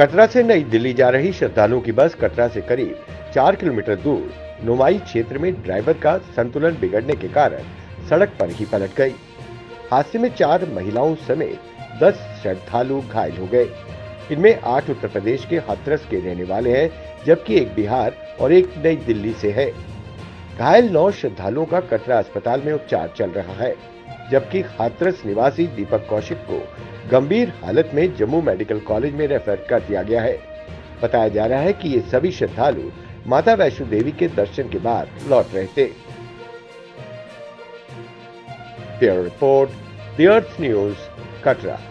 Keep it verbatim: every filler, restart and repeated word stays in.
कटरा से नई दिल्ली जा रही श्रद्धालुओं की बस कटरा से करीब चार किलोमीटर दूर नोमाई क्षेत्र में ड्राइवर का संतुलन बिगड़ने के कारण सड़क पर ही पलट गई। हादसे में चार महिलाओं समेत दस श्रद्धालु घायल हो गए। इनमें आठ उत्तर प्रदेश के हथरस के रहने वाले हैं, जबकि एक बिहार और एक नई दिल्ली से है। घायल नौ श्रद्धालुओं का कटरा अस्पताल में उपचार चल रहा है, जबकि हथरस निवासी दीपक कौशिक को गंभीर हालत में जम्मू मेडिकल कॉलेज में रेफर कर दिया गया है। बताया जा रहा है कि ये सभी श्रद्धालु माता वैष्णो देवी के दर्शन के बाद लौट रहे थे। Bureau report, the earth news, Katra.